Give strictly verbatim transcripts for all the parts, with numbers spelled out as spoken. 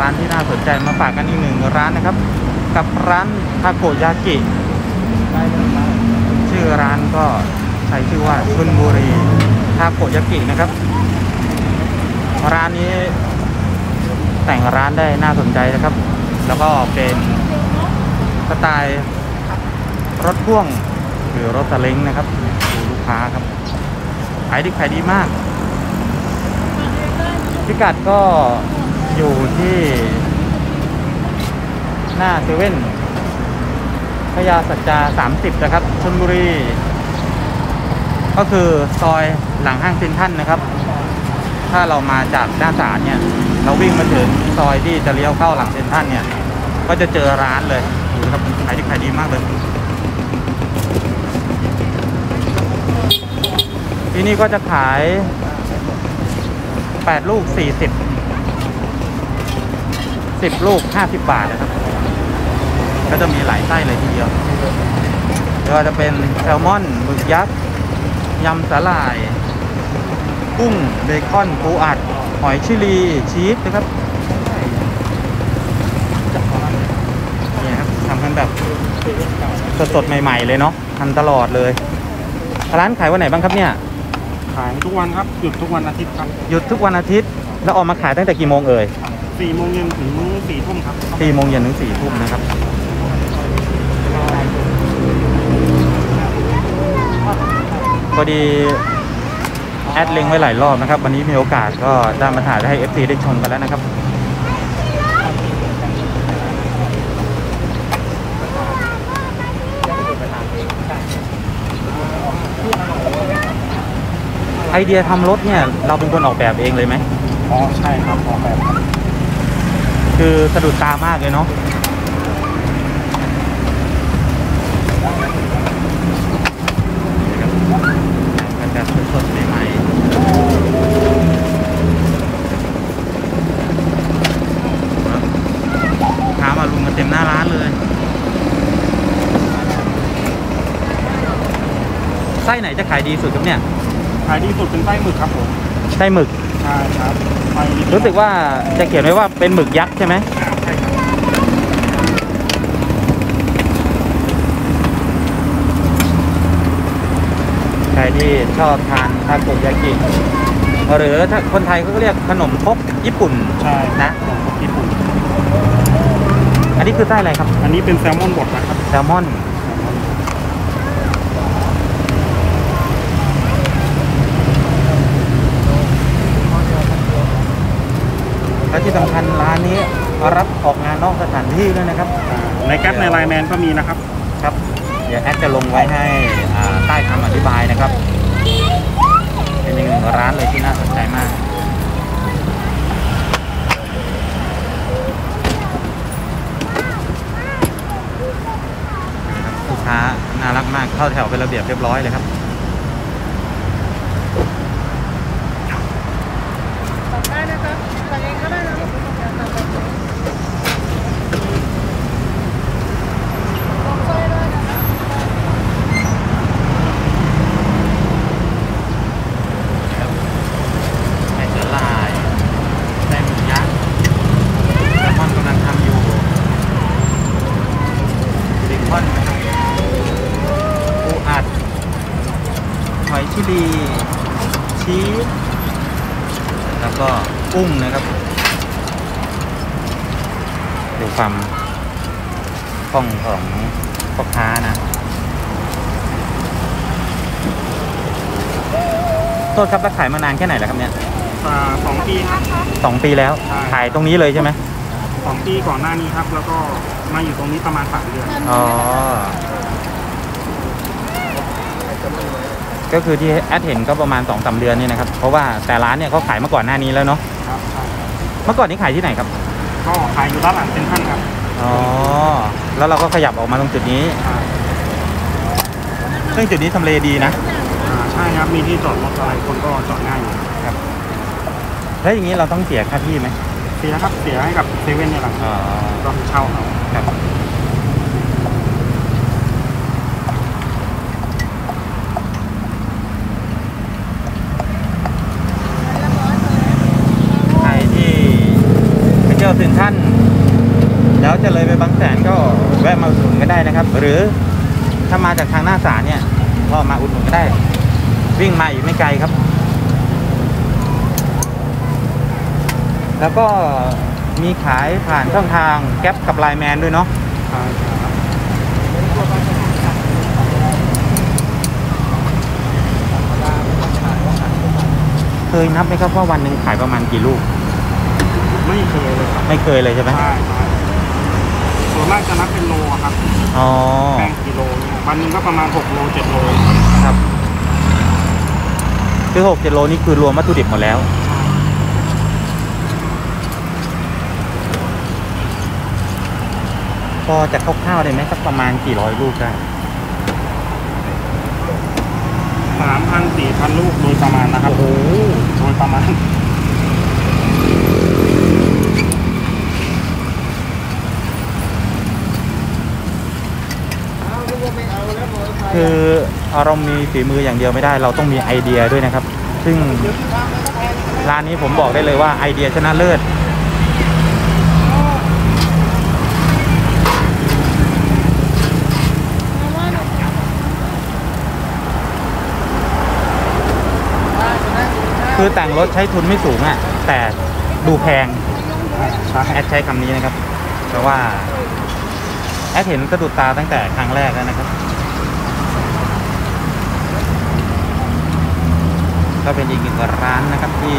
ร้านที่น่าสนใจมาฝากกันอีกหนึ่งร้านนะครับกับร้านทาโกยากิชื่อร้านก็ใช้ชื่อว่าชลบุรีทาโกยากินะครับร้านนี้แต่งร้านได้น่าสนใจนะครับแล้วก็เป็นสไตล์รถพ่วงหรือรถสเล้งนะครับดูลูกค้าครับขายดีขายดีมากพิกัดก็อยู่ที่หน้าเซเว่นพญาสัจจาสามสิบนะครับชลบุรีก็คือซอยหลังห้างเซ็นทรัลนะครับถ้าเรามาจากหน้าศาลเนี่ยเราวิ่งมาถึงซอยที่จะเลี้ยวเข้าหลังเซ็นทรัลเนี่ยก็จะเจอร้านเลยนะครับขายดีขายดีมากเลยที่นี่ก็จะขายแปดลูกสี่สิบ สิบลูกห้าสิบบาทนะครับก็จะมีหลายไส้เลยทีเดียวก็จะเป็นแซลมอนหมึกยักษ์ยำสาหร่ายกุ้งเบคอนปูอัดหอยชิลีชีสนะครับนี่ครับทำกันแบบสดๆใหม่ๆเลยเนาะทำตลอดเลยร้านขายวันไหนบ้างครับเนี่ยขายทุกวันครับหยุดทุกวันอาทิตย์ครับหยุดทุกวันอาทิตย์แล้วออกมาขายตั้งแต่กี่โมงเอ่ยสี่โมงเย็นถึงสี่ทุ่มครับสี่โมงเย็นถึงสี่ทุ่มนะครับพอดีแอดเล็งไว้หลายรอบนะครับวันนี้มีโอกาสก็ได้มาถ่ายให้ เอฟ ซี ได้ชมกันแล้วนะครับไอเดียทำรถเนี่ยเราเป็นคนออกแบบเองเลยไหมอ๋อใช่ครับออกแบบคือสะดุดตามากเลยเนาะแบบสดๆใหม่ๆขามาลุมกันเต็มหน้าร้านเลยไส้ไหนจะขายดีสุดครับเนี่ยขายดีสุดเป็นไส้หมึกครับผมไส้หมึกใช่ครับรู้สึกว่าจะเขียนไว้ว่าเป็นหมึกยักษ์ใช่ไหมใครที่ชอบทานทาโกยากิหรือถ้าคนไทยเขาเรียกขนมครกญี่ปุ่นใช่นะขนมครกญี่ปุ่นอันนี้คือไส้อะไรครับอันนี้เป็นแซลมอนบดนะครับแซลมอนและที่สำคัญร้านนี้รับออกงานนอกสถานที่ด้วยนะครับในแก๊ปในไลน์แมนก็มีนะครับครับเดี๋ยวแอดจะลงไว้ให้ใต้คำอธิบายนะครับเป็นหนึ่งร้านเลยที่น่าสนใจมากลูกค้าน่ารักมากเข้าแถวเป็นระเบียบเรียบร้อยเลยครับแล้วก็กุ้งนะครับดูความคล่องของพ่อค้านะโทษครับแล้วขายมานานแค่ไหนแล้วครับเนี่ยสองปีครับสองปีแล้วขายตรงนี้เลยใช่ไหมสองปีก่อนหน้านี้ครับแล้วก็มาอยู่ตรงนี้ประมาณสามเดือนอ๋อก็คือที่แอดเห็นก็ประมาณ สองสาม เดือนนี่นะครับเพราะว่าแต่ร้านเนี่ยเขาขายมาก่อนหน้านี้แล้วเนาะครับเมื่อก่อนนี้ขายที่ไหนครับก็ขายอยู่ร้านหลังเซ็นทรัลครับอ๋อแล้วเราก็ขยับออกมาตรงจุดนี้ซึ่งจุดนี้ทำเลดีนะใช่ครับมีที่จอดรถอะไรคนก็จอดง่ายอยู่ครับแล้วอย่างนี้เราต้องเสียค่าที่ไหมเสียครับเสียให้กับเซเว่นเนี่ยหลังเราเช่าเขาครับเซ็นทรัล แล้วจะเลยไปบางแสนก็แวะมาอุดหนุนก็ได้นะครับหรือถ้ามาจากทางหน้าศาลเนี่ยก็มาอุดหนุนก็ได้วิ่งมาอยู่ไม่ไกลครับแล้วก็มีขายผ่านช่องทางแก๊ปกับไลน์แมนด้วยเนาะเคยนับไหมครับว่าวันหนึ่งขายประมาณกี่ลูกไม่เคยเลยครับไม่เคยเลยใช่ไหมใช่ส่วนมากจะนับเป็นโลครับอ๋อแบ่งกิโลวันนึงก็ประมาณหกโลเจ็ดโลครับคือหกเจ็ดโลนี่คือรวมวัตถุดิบหมดแล้วพอจะคร่าวๆได้ไหมสักประมาณกี่ร้อยลูกได้สามพันสี่พันลูกโดยประมาณนะครับโอ้โดยประมาณคือเรามีฝีมืออย่างเดียวไม่ได้เราต้องมีไอเดียด้วยนะครับซึ่งร้านนี้ผมบอกได้เลยว่าไอเดียชนะเลิศคือแต่งรถใช้ทุนไม่สูงอ่ะแต่ดูแพงแอดใช้คำนี้นะครับเพราะว่าแอดเห็นสะดุดตาตั้งแต่ครั้งแรกแล้วนะครับก็เป็นอีกหนึ่งร้านนะครับที่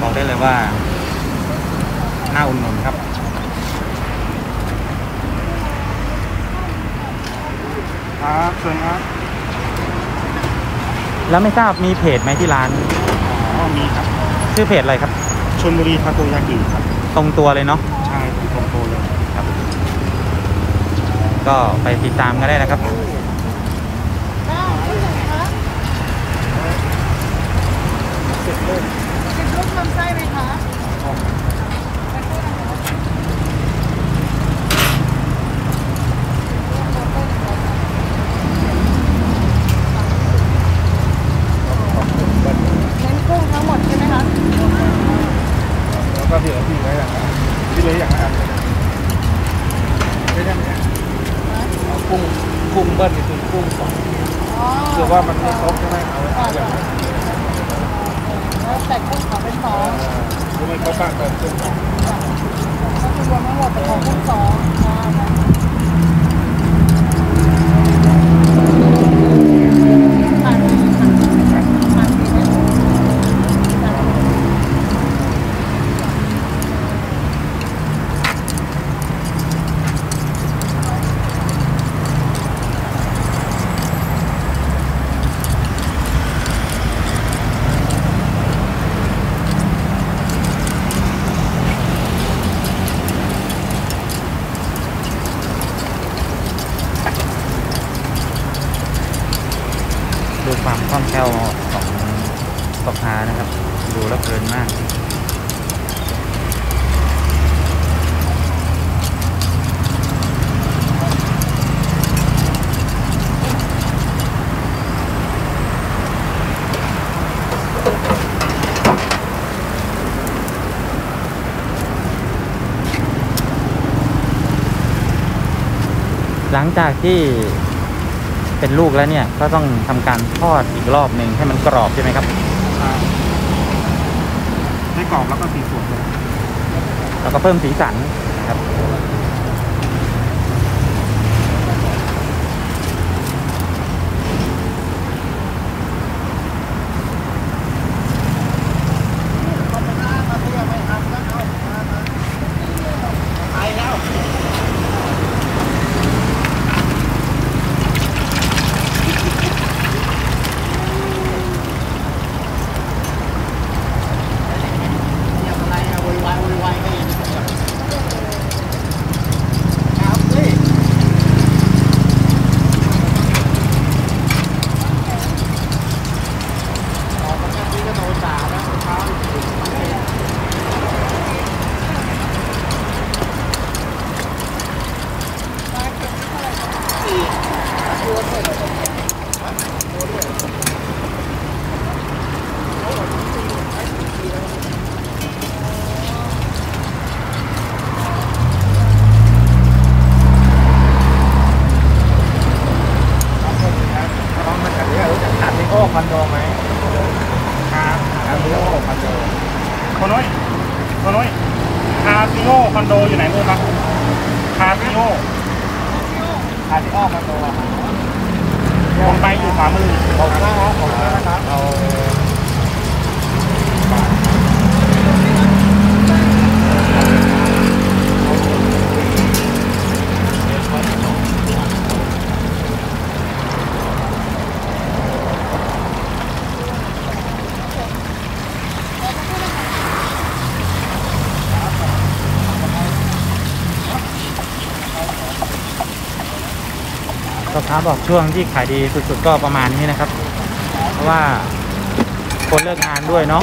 บอกได้เลยว่าน่าอุดหนุนครับครับเชิญครับแล้วไม่ทราบมีเพจไหมที่ร้านอ๋อมีครับชื่อเพจอะไรครับชลบุรีทาโกยากิครับตรงตัวเลยเนาะใช่ตรงตัวเลยครับก็ไปติดตามกันได้นะครับสิบลูกลำไส้ไหมคะเน้นกุ้งทั้งหมดใช่ไหมคะก็เผื่อพี่ไว้อย่างนั้นพี่เลยอย่างนั้นไม่ได้ไหมกุ้งกุ้งเบิ้ลคือกุ้งสองคือว่ามันไม่ครบใช่ไหมเอาอย่างแต่กุ้งขอเป็นสองรู้ไหมเขาสร้างเป็นกุ้งสองก็คือรวมทั้งหมดเป็นของกุ้งสองความคล่องแคล่วของพ่อค้านะครับดูแล้วเพลินมากหลังจากที่เป็นลูกแล้วเนี่ยก็ต้องทำการทอดอีกรอบหนึ่งให้มันกรอบใช่ไหมครับให้กรอบแล้วก็สีสวยแล้วก็เพิ่มสีสันนะครับ คาซิโอคอนโดอยู่ไหนรู้ครับคาซิโอคาซิโอคอนโดผมไปอยู่ขวามือขอบคุณนะครับขอบคุณนะครับเอาครับบอกช่วงที่ขายดีสุดๆก็ประมาณนี้นะครับเพราะว่าคนเลิกงานด้วยเนาะ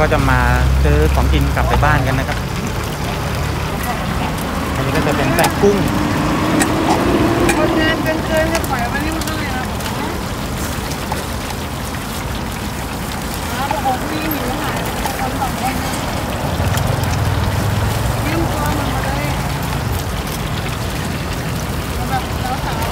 ก็จะมาซื้อของกินกลับไปบ้านกันนะครับอันนี้ก็จะเป็นแซบกุ้งคนงานเป็นเกินจะปล่อยมานี่มันก็เลยนะผมผมมีหมิวหายคนสองคนเยี่ยมตัวมันมาเลยก็ร้าน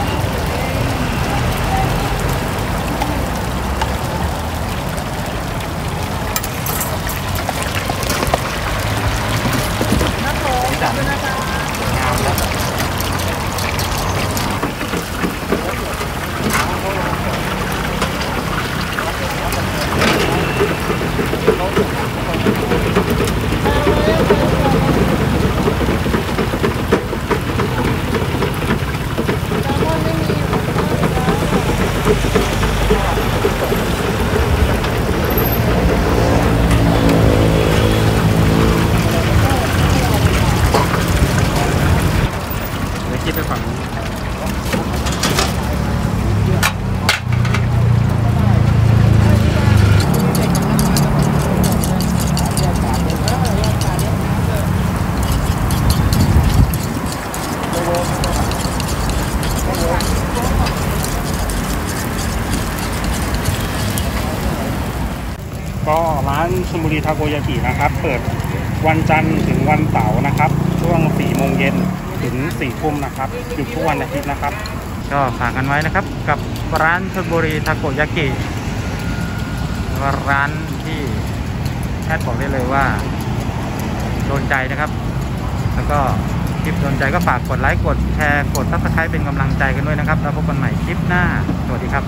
ชลบุรีทาโกยากินะครับเปิดวันจันทร์ถึงวันเสาร์นะครับช่วงสี่โมงเย็นถึงสี่ทุ่มนะครับหยุดทุกวันอาทิตย์นะครับก็ฝากกันไว้นะครับกับร้านชลบุรีทาโกยากิร้านที่แอดบอกได้เลยว่าโดนใจนะครับแล้วก็คลิปโดนใจก็ฝากกดไลค์กดแชร์กดซับสไครป์เป็นกำลังใจกันด้วยนะครับแล้วพบกันใหม่คลิปหน้าสวัสดีครับ